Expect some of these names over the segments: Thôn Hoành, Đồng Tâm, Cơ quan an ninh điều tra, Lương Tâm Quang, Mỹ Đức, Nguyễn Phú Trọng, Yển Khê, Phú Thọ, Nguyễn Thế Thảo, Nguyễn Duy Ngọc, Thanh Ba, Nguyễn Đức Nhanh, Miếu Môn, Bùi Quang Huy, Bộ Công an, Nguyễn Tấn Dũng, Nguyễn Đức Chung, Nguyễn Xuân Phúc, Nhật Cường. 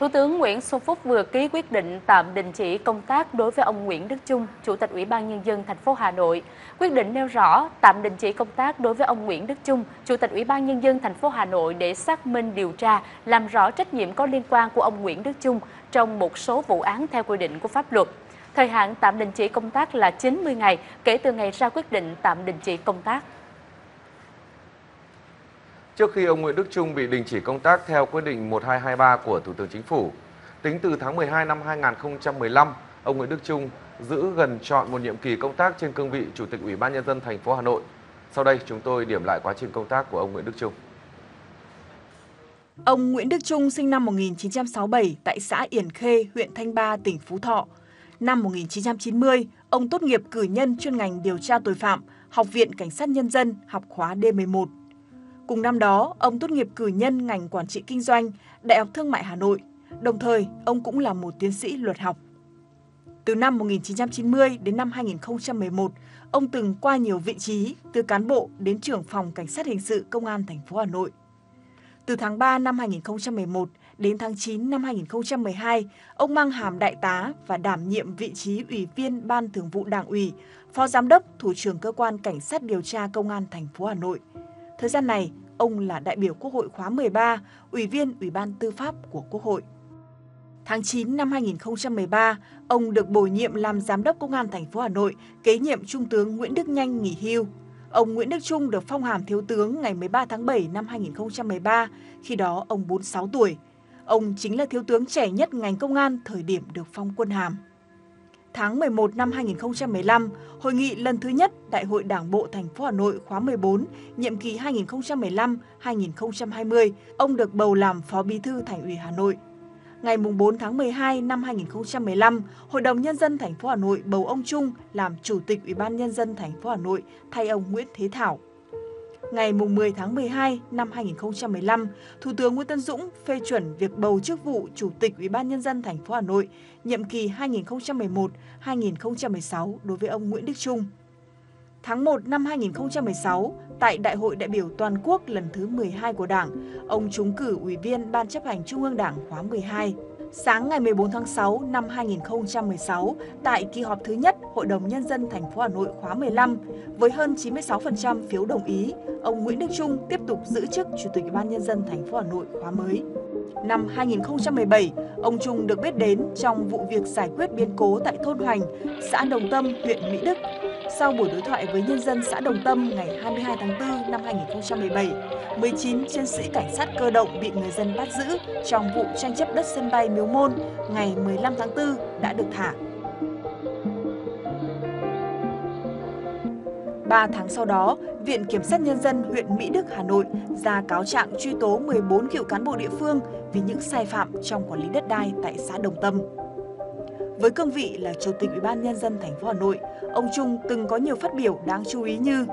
Thủ tướng Nguyễn Xuân Phúc vừa ký quyết định tạm đình chỉ công tác đối với ông Nguyễn Đức Chung, Chủ tịch Ủy ban Nhân dân thành phố Hà Nội. Quyết định nêu rõ tạm đình chỉ công tác đối với ông Nguyễn Đức Chung, Chủ tịch Ủy ban Nhân dân thành phố Hà Nội để xác minh điều tra, làm rõ trách nhiệm có liên quan của ông Nguyễn Đức Chung trong một số vụ án theo quy định của pháp luật. Thời hạn tạm đình chỉ công tác là 90 ngày kể từ ngày ra quyết định tạm đình chỉ công tác. Trước khi ông Nguyễn Đức Chung bị đình chỉ công tác theo quyết định 1223 của Thủ tướng Chính phủ, tính từ tháng 12 năm 2015, ông Nguyễn Đức Chung giữ gần trọn một nhiệm kỳ công tác trên cương vị Chủ tịch Ủy ban Nhân dân thành phố Hà Nội. Sau đây chúng tôi điểm lại quá trình công tác của ông Nguyễn Đức Chung. Ông Nguyễn Đức Chung sinh năm 1967 tại xã Yển Khê, huyện Thanh Ba, tỉnh Phú Thọ. Năm 1990, ông tốt nghiệp cử nhân chuyên ngành điều tra tội phạm, Học viện Cảnh sát Nhân dân, học khóa D11. Cùng năm đó, ông tốt nghiệp cử nhân ngành quản trị kinh doanh, Đại học Thương mại Hà Nội. Đồng thời, ông cũng là một tiến sĩ luật học. Từ năm 1990 đến năm 2011, ông từng qua nhiều vị trí, từ cán bộ đến trưởng phòng Cảnh sát Hình sự Công an thành phố Hà Nội. Từ tháng 3 năm 2011 đến tháng 9 năm 2012, ông mang hàm đại tá và đảm nhiệm vị trí Ủy viên Ban Thường vụ Đảng ủy, Phó Giám đốc, Thủ trưởng Cơ quan Cảnh sát Điều tra Công an thành phố Hà Nội. Thời gian này, ông là đại biểu Quốc hội khóa 13, Ủy viên Ủy ban Tư pháp của Quốc hội. Tháng 9 năm 2013, ông được bổ nhiệm làm Giám đốc Công an thành phố Hà Nội, kế nhiệm Trung tướng Nguyễn Đức Nhanh nghỉ hưu. Ông Nguyễn Đức Chung được phong hàm Thiếu tướng ngày 13 tháng 7 năm 2013, khi đó ông 46 tuổi. Ông chính là thiếu tướng trẻ nhất ngành công an thời điểm được phong quân hàm. Tháng 11 năm 2015, hội nghị lần thứ nhất Đại hội Đảng bộ thành phố Hà Nội khóa 14, nhiệm kỳ 2015-2020, ông được bầu làm Phó Bí thư Thành ủy Hà Nội. Ngày 4 tháng 12 năm 2015, Hội đồng Nhân dân thành phố Hà Nội bầu ông Chung làm Chủ tịch Ủy ban Nhân dân thành phố Hà Nội thay ông Nguyễn Thế Thảo. Ngày 10 tháng 12 năm 2015, Thủ tướng Nguyễn Tấn Dũng phê chuẩn việc bầu chức vụ Chủ tịch Ủy ban Nhân dân thành phố Hà Nội nhiệm kỳ 2011-2016 đối với ông Nguyễn Đức Chung. Tháng 1 năm 2016, tại Đại hội đại biểu toàn quốc lần thứ 12 của Đảng, ông trúng cử Ủy viên Ban chấp hành Trung ương Đảng khóa 12. Sáng ngày 14 tháng 6 năm 2016, tại kỳ họp thứ nhất Hội đồng Nhân dân thành phố Hà Nội khóa 15, với hơn 96% phiếu đồng ý, ông Nguyễn Đức Chung tiếp tục giữ chức Chủ tịch Ủy ban Nhân dân thành phố Hà Nội khóa mới. Năm 2017, ông Chung được biết đến trong vụ việc giải quyết biến cố tại thôn Hoành, xã Đồng Tâm, huyện Mỹ Đức. Sau buổi đối thoại với nhân dân xã Đồng Tâm ngày 22 tháng 4 năm 2017, 19 chiến sĩ cảnh sát cơ động bị người dân bắt giữ trong vụ tranh chấp đất sân bay Miếu Môn ngày 15 tháng 4 đã được thả. 3 tháng sau đó, Viện Kiểm sát Nhân dân huyện Mỹ Đức, Hà Nội ra cáo trạng truy tố 14 cựu cán bộ địa phương vì những sai phạm trong quản lý đất đai tại xã Đồng Tâm. Với cương vị là Chủ tịch Ủy ban Nhân dân thành phố Hà Nội, ông Chung từng có nhiều phát biểu đáng chú ý như: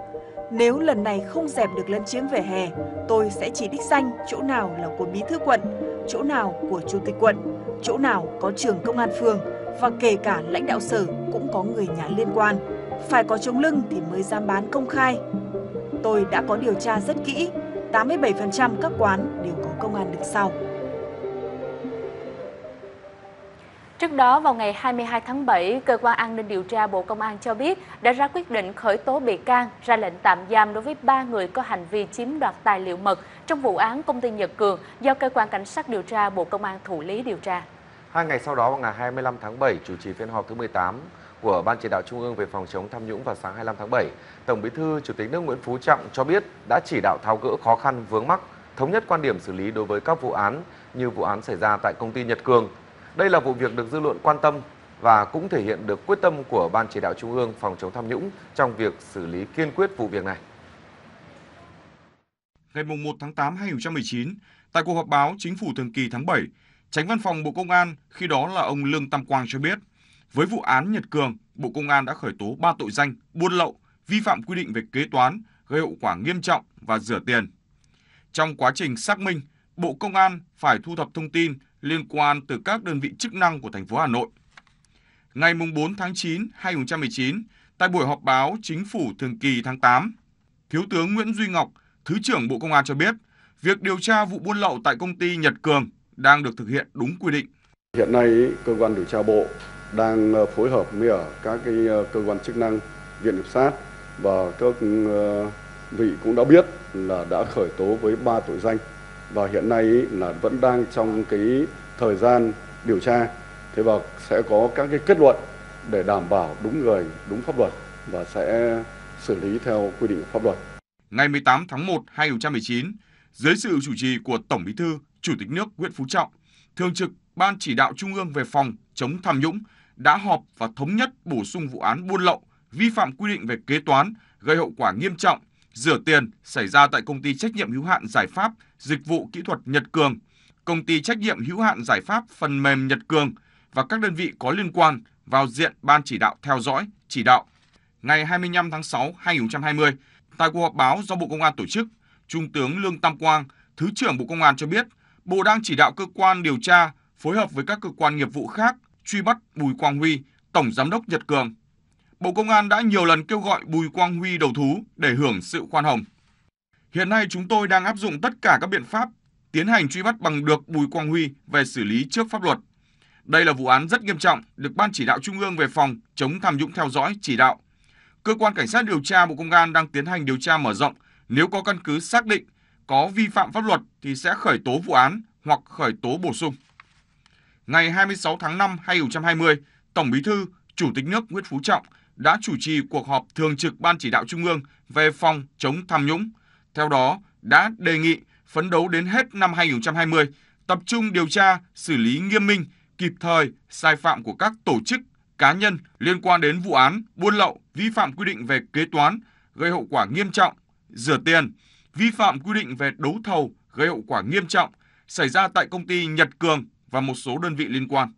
"Nếu lần này không dẹp được lấn chiếm vỉa hè, tôi sẽ chỉ đích danh chỗ nào là của Bí thư quận, chỗ nào của Chủ tịch quận, chỗ nào có trưởng công an phường và kể cả lãnh đạo sở cũng có người nhà liên quan. Phải có chống lưng thì mới dám bán công khai. Tôi đã có điều tra rất kỹ, 87% các quán đều có công an đứng sau." Trước đó, vào ngày 22 tháng 7, Cơ quan An ninh Điều tra Bộ Công an cho biết đã ra quyết định khởi tố bị can, ra lệnh tạm giam đối với 3 người có hành vi chiếm đoạt tài liệu mật trong vụ án công ty Nhật Cường do Cơ quan Cảnh sát Điều tra Bộ Công an thụ lý điều tra. 2 ngày sau đó, vào ngày 25 tháng 7, chủ trì phiên họp thứ 18 của Ban Chỉ đạo Trung ương về phòng chống tham nhũng vào sáng 25 tháng 7, Tổng Bí thư Chủ tịch nước Nguyễn Phú Trọng cho biết đã chỉ đạo tháo gỡ khó khăn vướng mắc, thống nhất quan điểm xử lý đối với các vụ án như vụ án xảy ra tại công ty Nhật Cường. Đây là vụ việc được dư luận quan tâm và cũng thể hiện được quyết tâm của Ban Chỉ đạo Trung ương phòng chống tham nhũng trong việc xử lý kiên quyết vụ việc này. Ngày 1 tháng 8 2019, tại cuộc họp báo Chính phủ thường kỳ tháng 7, Chánh Văn phòng Bộ Công an, khi đó là ông Lương Tâm Quang cho biết, với vụ án Nhật Cường, Bộ Công an đã khởi tố 3 tội danh buôn lậu, vi phạm quy định về kế toán, gây hậu quả nghiêm trọng và rửa tiền. Trong quá trình xác minh, Bộ Công an phải thu thập thông tin liên quan từ các đơn vị chức năng của thành phố Hà Nội. Ngày 4 tháng 9, 2019, tại buổi họp báo Chính phủ thường kỳ tháng 8, Thiếu tướng Nguyễn Duy Ngọc, Thứ trưởng Bộ Công an cho biết, việc điều tra vụ buôn lậu tại công ty Nhật Cường đang được thực hiện đúng quy định. Hiện nay, cơ quan điều tra Bộ đang phối hợp với các cơ quan chức năng, viện kiểm sát và các vị cũng đã biết là đã khởi tố với 3 tội danh và hiện nay là vẫn đang trong cái thời gian điều tra. Thế và sẽ có các cái kết luận để đảm bảo đúng người, đúng pháp luật và sẽ xử lý theo quy định của pháp luật. Ngày 18 tháng 1, 2019, dưới sự chủ trì của Tổng Bí thư, Chủ tịch nước Nguyễn Phú Trọng, Thường trực Ban Chỉ đạo Trung ương về phòng chống tham nhũng đã họp và thống nhất bổ sung vụ án buôn lậu, vi phạm quy định về kế toán gây hậu quả nghiêm trọng, rửa tiền xảy ra tại Công ty Trách nhiệm hữu hạn Giải pháp Dịch vụ Kỹ thuật Nhật Cường, Công ty Trách nhiệm hữu hạn Giải pháp Phần mềm Nhật Cường và các đơn vị có liên quan vào diện Ban Chỉ đạo theo dõi, chỉ đạo. Ngày 25 tháng 6, 2020, tại cuộc họp báo do Bộ Công an tổ chức, Trung tướng Lương Tâm Quang, Thứ trưởng Bộ Công an cho biết, Bộ đang chỉ đạo cơ quan điều tra phối hợp với các cơ quan nghiệp vụ khác truy bắt Bùi Quang Huy, Tổng Giám đốc Nhật Cường. Bộ Công an đã nhiều lần kêu gọi Bùi Quang Huy đầu thú để hưởng sự khoan hồng. Hiện nay chúng tôi đang áp dụng tất cả các biện pháp tiến hành truy bắt bằng được Bùi Quang Huy về xử lý trước pháp luật. Đây là vụ án rất nghiêm trọng, được Ban Chỉ đạo Trung ương về phòng chống tham nhũng theo dõi, chỉ đạo. Cơ quan Cảnh sát điều tra Bộ Công an đang tiến hành điều tra mở rộng. Nếu có căn cứ xác định có vi phạm pháp luật thì sẽ khởi tố vụ án hoặc khởi tố bổ sung. Ngày 26 tháng 5, 2020, Tổng Bí thư, Chủ tịch nước Nguyễn Phú Trọng đã chủ trì cuộc họp Thường trực Ban Chỉ đạo Trung ương về phòng chống tham nhũng. Theo đó, đã đề nghị phấn đấu đến hết năm 2020, tập trung điều tra, xử lý nghiêm minh, kịp thời sai phạm của các tổ chức, cá nhân liên quan đến vụ án buôn lậu, vi phạm quy định về kế toán gây hậu quả nghiêm trọng, rửa tiền, vi phạm quy định về đấu thầu gây hậu quả nghiêm trọng xảy ra tại Công ty Nhật Cường và một số đơn vị liên quan.